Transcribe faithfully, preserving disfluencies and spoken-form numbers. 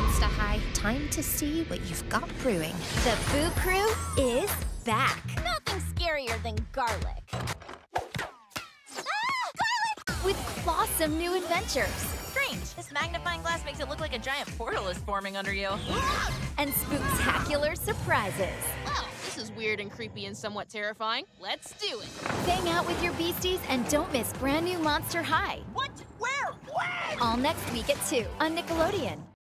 Monster High. Time to see what you've got brewing. The Boo Crew is back. Nothing scarier than garlic. Ah, garlic! With clawsome new adventures. Strange. This magnifying glass makes it look like a giant portal is forming under you. Yeah. And spooktacular surprises. Well, this is weird and creepy and somewhat terrifying. Let's do it. Hang out with your beasties and don't miss brand new Monster High. What? Where? When? All next week at two on Nickelodeon.